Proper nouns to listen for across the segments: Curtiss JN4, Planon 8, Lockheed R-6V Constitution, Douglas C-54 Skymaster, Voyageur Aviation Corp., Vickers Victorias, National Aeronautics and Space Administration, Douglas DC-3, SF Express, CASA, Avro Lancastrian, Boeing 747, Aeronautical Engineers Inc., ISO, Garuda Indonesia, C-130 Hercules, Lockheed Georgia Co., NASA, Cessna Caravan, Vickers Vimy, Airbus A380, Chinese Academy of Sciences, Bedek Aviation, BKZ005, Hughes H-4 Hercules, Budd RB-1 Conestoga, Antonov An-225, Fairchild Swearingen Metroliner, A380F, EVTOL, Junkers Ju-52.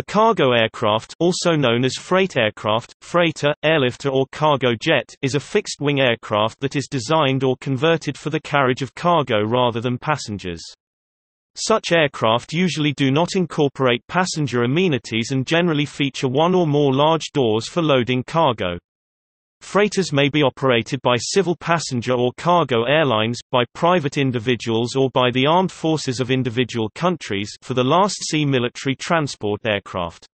A cargo aircraft, also known as freight aircraft, freighter, airlifter or cargo jet, is a fixed-wing aircraft that is designed or converted for the carriage of cargo rather than passengers. Such aircraft usually do not incorporate passenger amenities and generally feature one or more large doors for loading cargo. Freighters may be operated by civil passenger or cargo airlines, by private individuals or by the armed forces of individual countries for the last sea military transport aircraft.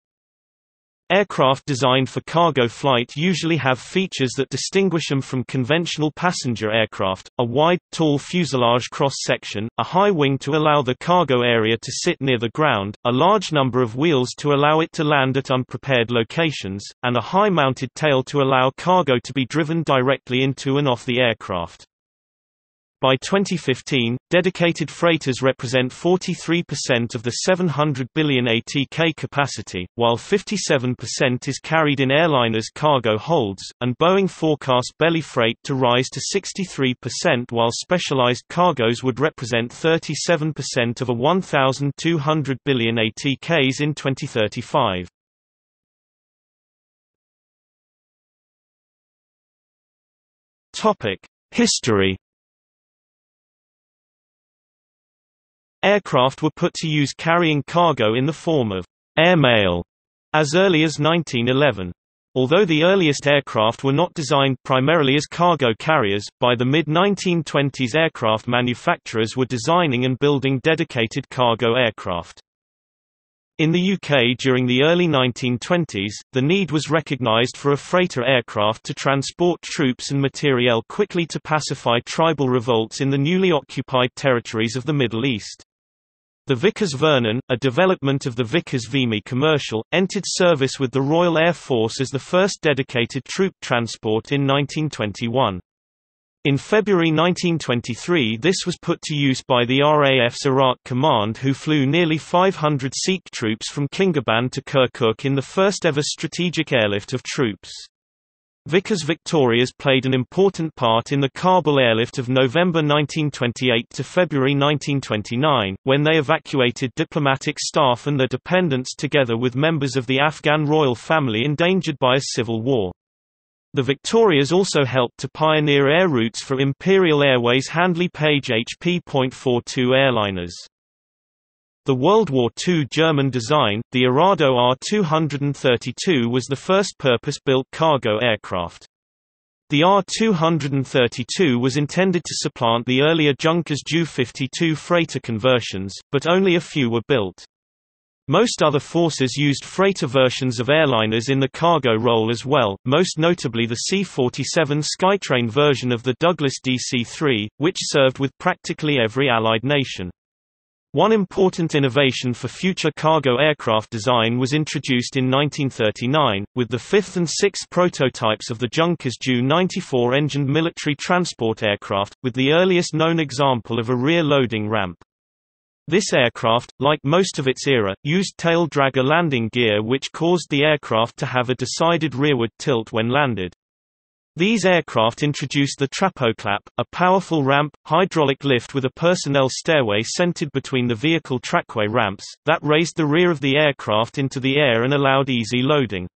Aircraft designed for cargo flight usually have features that distinguish them from conventional passenger aircraft: a wide, tall fuselage cross-section, a high wing to allow the cargo area to sit near the ground, a large number of wheels to allow it to land at unprepared locations, and a high-mounted tail to allow cargo to be driven directly into and off the aircraft. By 2015, dedicated freighters represent 43% of the 700 billion ATK capacity, while 57% is carried in airliners' cargo holds, and Boeing forecast belly freight to rise to 63%, while specialized cargoes would represent 37% of a 1,200 billion ATKs in 2035. History. Aircraft were put to use carrying cargo in the form of airmail as early as 1911. Although the earliest aircraft were not designed primarily as cargo carriers, by the mid-1920s aircraft manufacturers were designing and building dedicated cargo aircraft. In the UK during the early 1920s, the need was recognised for a freighter aircraft to transport troops and materiel quickly to pacify tribal revolts in the newly occupied territories of the Middle East. The Vickers Vernon, a development of the Vickers Vimy commercial, entered service with the Royal Air Force as the first dedicated troop transport in 1921. In February 1923 this was put to use by the RAF's Iraq Command, who flew nearly 500 Sikh troops from Kingaban to Kirkuk in the first ever strategic airlift of troops. Vickers Victorias played an important part in the Kabul airlift of November 1928 to February 1929, when they evacuated diplomatic staff and their dependents together with members of the Afghan royal family endangered by a civil war. The Victorias also helped to pioneer air routes for Imperial Airways' Handley Page HP.42 airliners. The World War II German design, the Arado Ar 232, was the first purpose-built cargo aircraft. The R-232 was intended to supplant the earlier Junkers Ju-52 freighter conversions, but only a few were built. Most other forces used freighter versions of airliners in the cargo role as well, most notably the C-47 Skytrain version of the Douglas DC-3, which served with practically every Allied nation. One important innovation for future cargo aircraft design was introduced in 1939, with the fifth and sixth prototypes of the Junkers Ju 94 engined military transport aircraft, with the earliest known example of a rear-loading ramp. This aircraft, like most of its era, used tail dragger landing gear which caused the aircraft to have a decided rearward tilt when landed. These aircraft introduced the Trapoclap, a powerful ramp, hydraulic lift with a personnel stairway centered between the vehicle trackway ramps, that raised the rear of the aircraft into the air and allowed easy loading.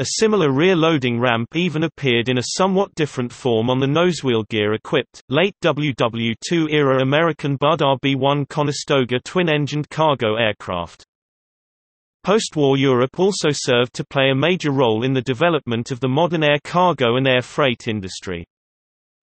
A similar rear-loading ramp even appeared in a somewhat different form on the nosewheel gear-equipped, late WW2-era American Budd RB-1 Conestoga twin-engined cargo aircraft. Post-war Europe also served to play a major role in the development of the modern air cargo and air freight industry.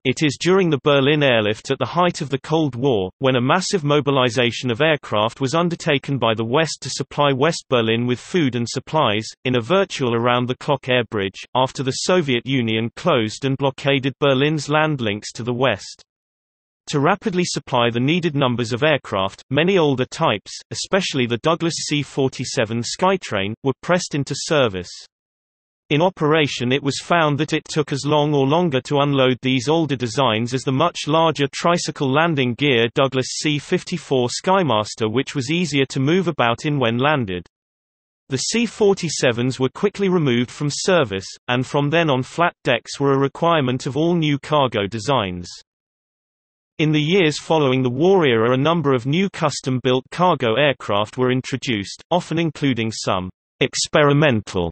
It is during the Berlin airlift at the height of the Cold War, when a massive mobilization of aircraft was undertaken by the West to supply West Berlin with food and supplies, in a virtual around-the-clock air bridge, after the Soviet Union closed and blockaded Berlin's land links to the West. To rapidly supply the needed numbers of aircraft, many older types, especially the Douglas C-47 Skytrain, were pressed into service. In operation it was found that it took as long or longer to unload these older designs as the much larger tricycle landing gear Douglas C-54 Skymaster, which was easier to move about in when landed. The C-47s were quickly removed from service, and from then on flat decks were a requirement of all new cargo designs. In the years following the war era a number of new custom-built cargo aircraft were introduced, often including some experimental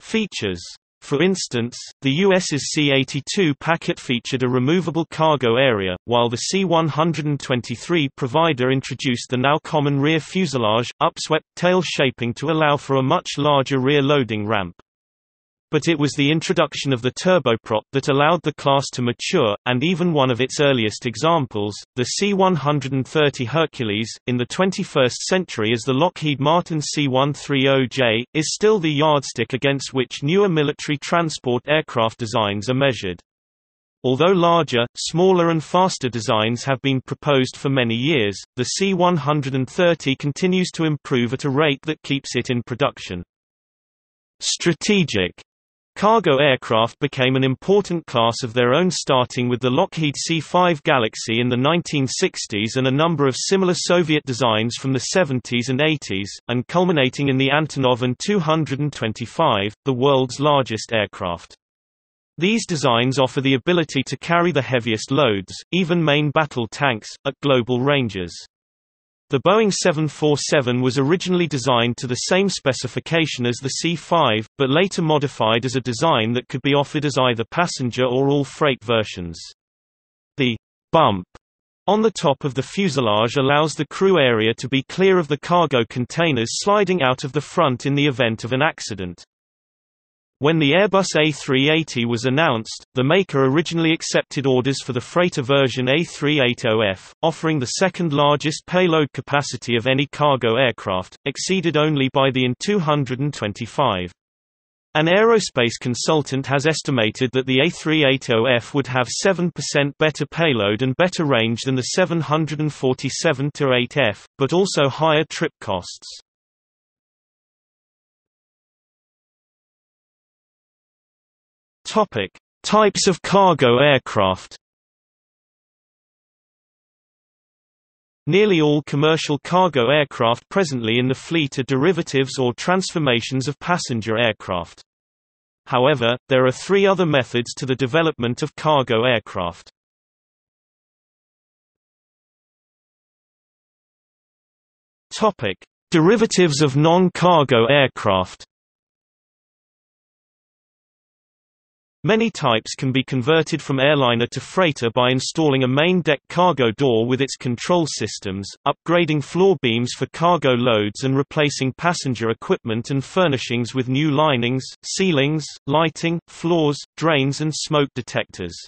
features. For instance, the U.S.'s C-82 Packet featured a removable cargo area, while the C-123 provider introduced the now common rear fuselage, upswept tail shaping to allow for a much larger rear loading ramp. But it was the introduction of the turboprop that allowed the class to mature, and even one of its earliest examples, the C-130 Hercules, in the 21st century as the Lockheed Martin C-130J, is still the yardstick against which newer military transport aircraft designs are measured. Although larger, smaller and faster designs have been proposed for many years, the C-130 continues to improve at a rate that keeps it in production. Strategic cargo aircraft became an important class of their own, starting with the Lockheed C-5 Galaxy in the 1960s and a number of similar Soviet designs from the 70s and 80s, and culminating in the Antonov An-225, the world's largest aircraft. These designs offer the ability to carry the heaviest loads, even main battle tanks, at global ranges. The Boeing 747 was originally designed to the same specification as the C-5, but later modified as a design that could be offered as either passenger or all-freight versions. The bump on the top of the fuselage allows the crew area to be clear of the cargo containers sliding out of the front in the event of an accident. When the Airbus A380 was announced, the maker originally accepted orders for the freighter version A380F, offering the second-largest payload capacity of any cargo aircraft, exceeded only by the An-225. An aerospace consultant has estimated that the A380F would have 7% better payload and better range than the 747-8F, but also higher trip costs. Types of cargo aircraft. Nearly all commercial cargo aircraft presently in the fleet are derivatives or transformations of passenger aircraft. However, there are three other methods to the development of cargo aircraft. Derivatives of non-cargo aircraft. Many types can be converted from airliner to freighter by installing a main deck cargo door with its control systems, upgrading floor beams for cargo loads and replacing passenger equipment and furnishings with new linings, ceilings, lighting, floors, drains and smoke detectors.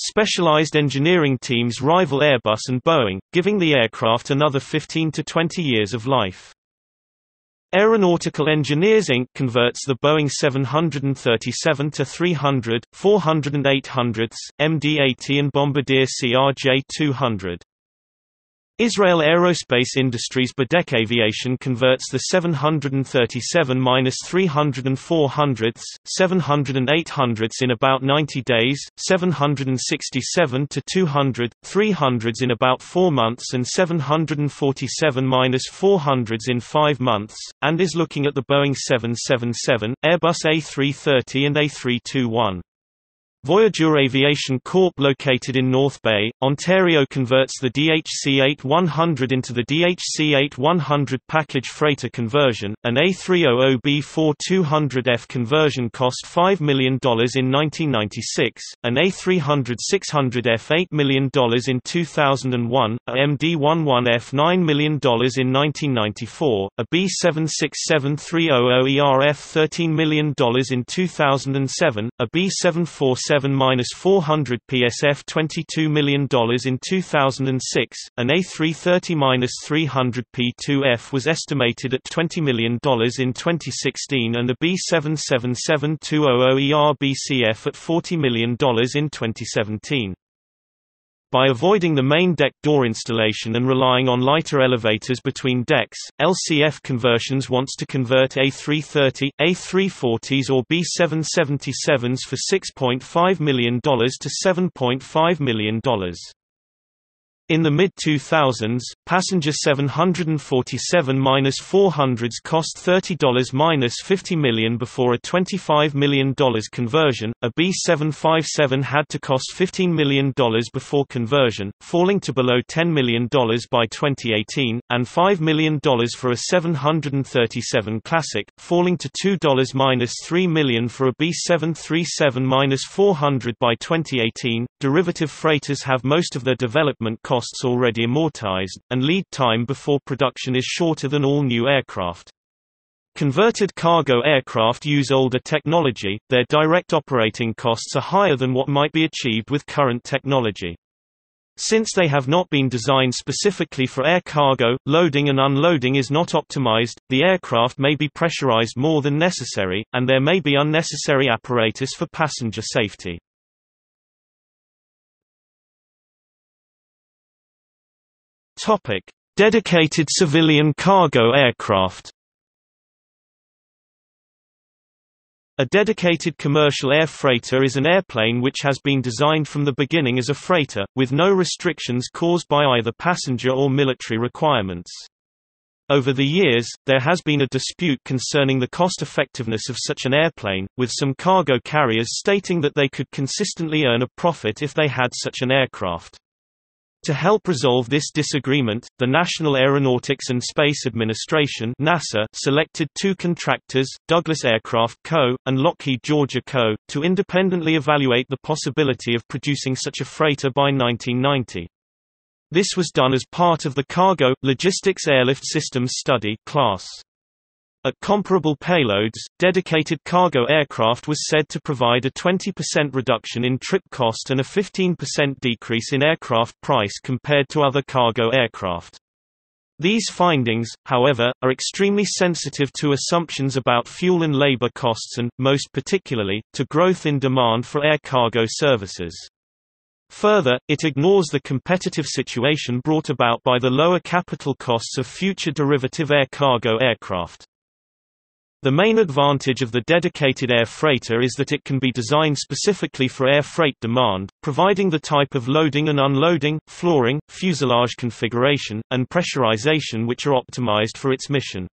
Specialized engineering teams rival Airbus and Boeing, giving the aircraft another 15 to 20 years of life. Aeronautical Engineers Inc. converts the Boeing 737-300, 400 and 800s, MD-80 and Bombardier CRJ-200. Israel Aerospace Industries' Bedek Aviation converts the 737-300 and 400s, 700 and 800s in about 90 days, 767-200, 300s in about 4 months and 747-400s in 5 months, and is looking at the Boeing 777, Airbus A330 and A321. Voyageur Aviation Corp., located in North Bay, Ontario, converts the DHC-8100 into the DHC-8100 package freighter conversion, an A300B-4200F conversion cost $5 million in 1996, an A300-600F $8 million in 2001, a MD-11F $9 million in 1994, a B-767-300ERF $13 million in 2007, a B-747 747-400 PSF $22 million in 2006, an A330-300 P2F was estimated at $20 million in 2016 and a B777-200ER BCF at $40 million in 2017. By avoiding the main deck door installation and relying on lighter elevators between decks, LCF Conversions wants to convert A330, A340s or B777s for $6.5 million to $7.5 million. In the mid-2000s, passenger 747-400s cost $30–50 million before a $25 million conversion, a B757 had to cost $15 million before conversion, falling to below $10 million by 2018, and $5 million for a 737 Classic, falling to $2–3 million for a B737-400 by 2018. Derivative freighters have most of their development costs already amortized, and lead time before production is shorter than all new aircraft. Converted cargo aircraft use older technology, their direct operating costs are higher than what might be achieved with current technology. Since they have not been designed specifically for air cargo, loading and unloading is not optimized, the aircraft may be pressurized more than necessary, and there may be unnecessary apparatus for passenger safety. Dedicated civilian cargo aircraft. A dedicated commercial air freighter is an airplane which has been designed from the beginning as a freighter, with no restrictions caused by either passenger or military requirements. Over the years, there has been a dispute concerning the cost-effectiveness of such an airplane, with some cargo carriers stating that they could consistently earn a profit if they had such an aircraft. To help resolve this disagreement, the National Aeronautics and Space Administration (NASA) selected two contractors, Douglas Aircraft Co. and Lockheed Georgia Co., to independently evaluate the possibility of producing such a freighter by 1990. This was done as part of the Cargo Logistics Airlift Systems Study class. At comparable payloads, dedicated cargo aircraft was said to provide a 20% reduction in trip cost and a 15% decrease in aircraft price compared to other cargo aircraft. These findings, however, are extremely sensitive to assumptions about fuel and labor costs and, most particularly, to growth in demand for air cargo services. Further, it ignores the competitive situation brought about by the lower capital costs of future derivative air cargo aircraft. The main advantage of the dedicated air freighter is that it can be designed specifically for air freight demand, providing the type of loading and unloading, flooring, fuselage configuration, and pressurization which are optimized for its mission.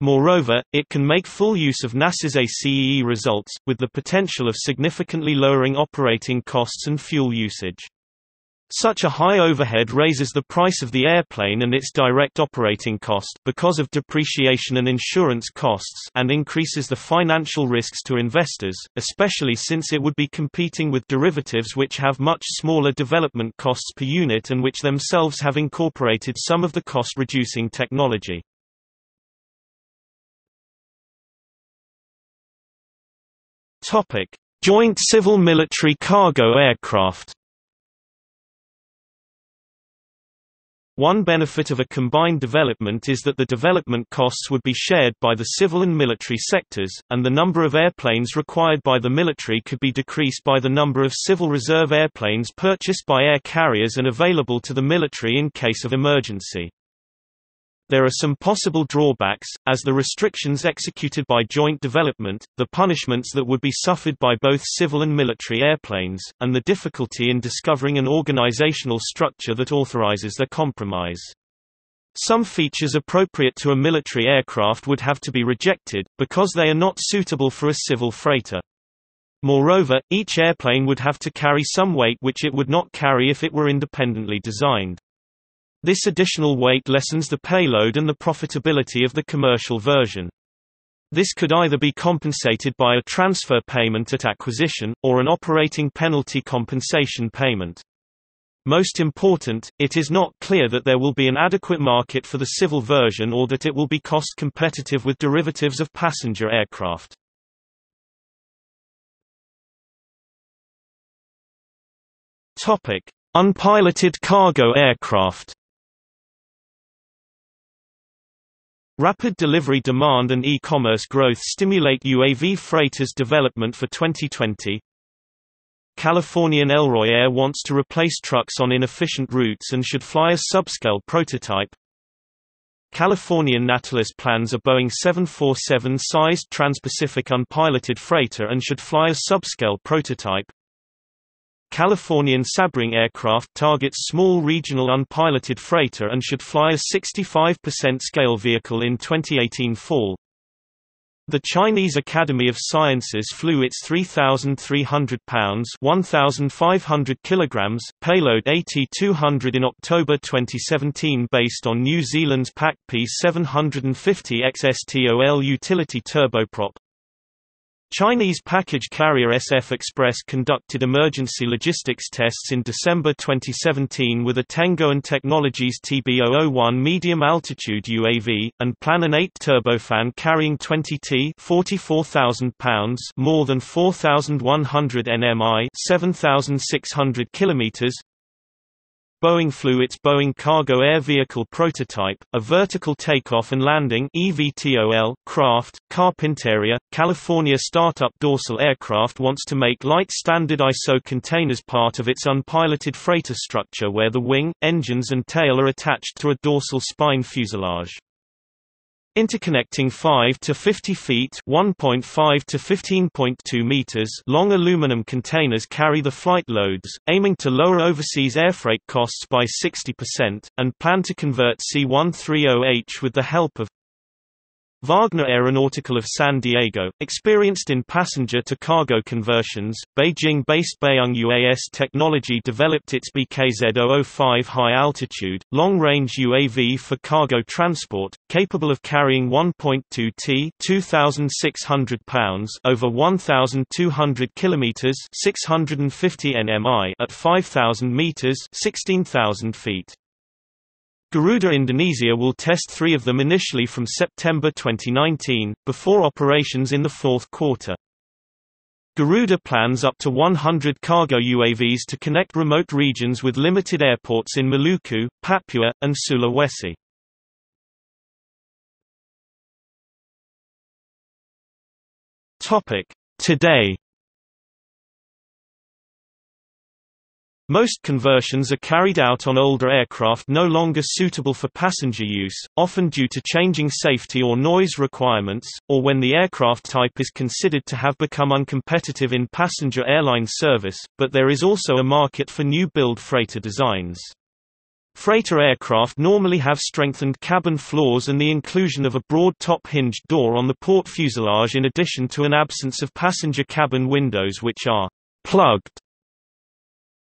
Moreover, it can make full use of NASA's ACEE results, with the potential of significantly lowering operating costs and fuel usage. Such a high overhead raises the price of the airplane and its direct operating cost because of depreciation and insurance costs, and increases the financial risks to investors, especially since it would be competing with derivatives which have much smaller development costs per unit and which themselves have incorporated some of the cost-reducing technology. Joint civil-military cargo aircraft. One benefit of a combined development is that the development costs would be shared by the civil and military sectors, and the number of airplanes required by the military could be decreased by the number of civil reserve airplanes purchased by air carriers and available to the military in case of emergency. There are some possible drawbacks, as the restrictions executed by joint development, the punishments that would be suffered by both civil and military airplanes, and the difficulty in discovering an organizational structure that authorizes their compromise. Some features appropriate to a military aircraft would have to be rejected, because they are not suitable for a civil freighter. Moreover, each airplane would have to carry some weight which it would not carry if it were independently designed. This additional weight lessens the payload and the profitability of the commercial version. This could either be compensated by a transfer payment at acquisition, or an operating penalty compensation payment. Most important, it is not clear that there will be an adequate market for the civil version or that it will be cost competitive with derivatives of passenger aircraft. Unpiloted cargo aircraft. Rapid delivery demand and e-commerce growth stimulate UAV freighters development for 2020. Californian Elroy Air wants to replace trucks on inefficient routes and should fly a subscale prototype. Californian Natilus plans a Boeing 747-sized Trans-Pacific unpiloted freighter and should fly a subscale prototype. Californian Sabring aircraft targets small regional unpiloted freighter and should fly a 65% scale vehicle in 2018 fall. The Chinese Academy of Sciences flew its 3,300 pounds (1,500 kilograms) payload AT-200 in October 2017 based on New Zealand's PAC P750XSTOL utility turboprop. Chinese package carrier SF Express conducted emergency logistics tests in December 2017 with a Tangoan Technologies TB001 medium-altitude UAV, and Planon 8 turbofan carrying 20T 44,000 pounds more than 4,100 nmi 7,600 kilometers. Boeing flew its Boeing Cargo Air Vehicle prototype, a vertical takeoff and landing (EVTOL) craft. Carpinteria, California startup Dorsal Aircraft wants to make light standard ISO containers part of its unpiloted freighter structure where the wing, engines and tail are attached to a dorsal spine fuselage. Interconnecting 5 to 50 feet (1.5 to 15.2 meters) long aluminum containers carry the flight loads, aiming to lower overseas airfreight costs by 60%, and plan to convert C-130H with the help of Wagner Aeronautical of San Diego, experienced in passenger-to-cargo conversions. Beijing-based Beiyang UAS Technology developed its BKZ005 high-altitude, long-range UAV for cargo transport, capable of carrying 1.2 t 2,600 pounds over 1,200 kilometers 650 nmi at 5,000 meters 16,000 feet. Garuda Indonesia will test 3 of them initially from September 2019, before operations in the fourth quarter. Garuda plans up to 100 cargo UAVs to connect remote regions with limited airports in Maluku, Papua, and Sulawesi. Today. Most conversions are carried out on older aircraft no longer suitable for passenger use, often due to changing safety or noise requirements, or when the aircraft type is considered to have become uncompetitive in passenger airline service, but there is also a market for new-build freighter designs. Freighter aircraft normally have strengthened cabin floors and the inclusion of a broad top-hinged door on the port fuselage in addition to an absence of passenger cabin windows which are plugged.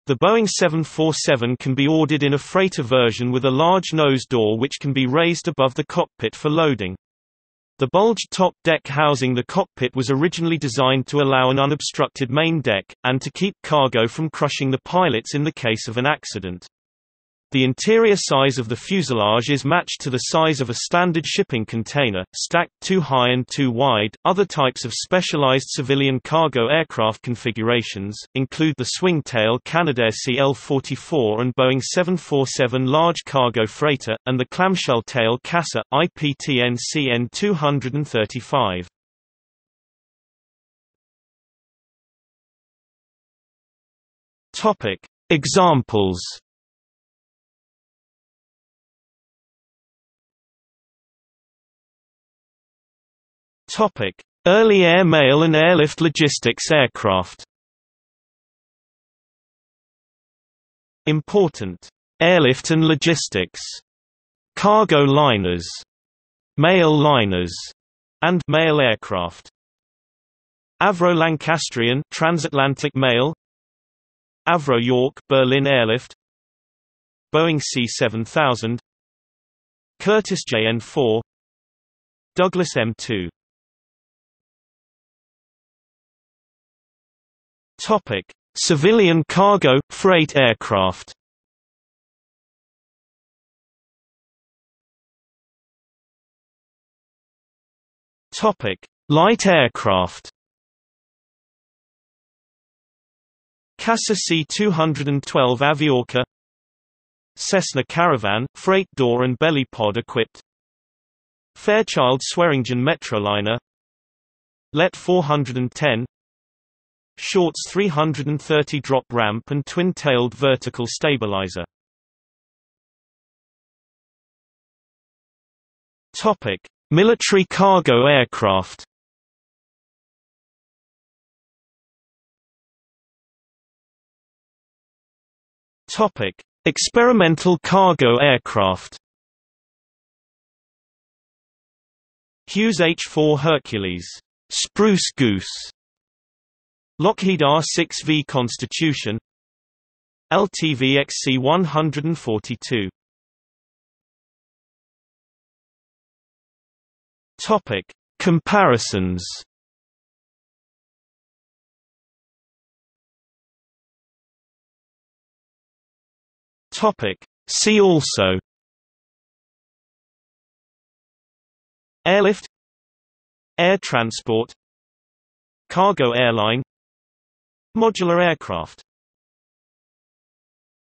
The Boeing 747 can be ordered in a freighter version with a large nose door which can be raised above the cockpit for loading. The bulged top deck housing the cockpit was originally designed to allow an unobstructed main deck, and to keep cargo from crushing the pilots in the case of an accident. The interior size of the fuselage is matched to the size of a standard shipping container, stacked too high and too wide. Other types of specialized civilian cargo aircraft configurations include the swingtail Canadair CL-44 and Boeing 747 large cargo freighter, and the clamshell tail CASA IPTN-CN-235. Topic: Examples. Early airmail and airlift logistics aircraft. Important airlift and logistics cargo liners, mail liners, and mail aircraft. Avro Lancastrian transatlantic mail, Avro York Berlin airlift, Boeing C-7000, Curtiss JN-4, Douglas M-2. Topic: Civilian cargo freight aircraft. Topic: Light aircraft. CASA C-212 Aviorca, Cessna Caravan, freight door and belly pod equipped, Fairchild Swearingen Metroliner, Let 410, Shorts 330 drop ramp and twin-tailed vertical stabilizer. Topic: Military cargo aircraft. Topic: Experimental cargo aircraft. Hughes H-4 Hercules, Spruce Goose, Lockheed R-6V Constitution, LTV XC-142. Topic: Comparisons. Topic: See also. Airlift, air transport, cargo airline, modular aircraft.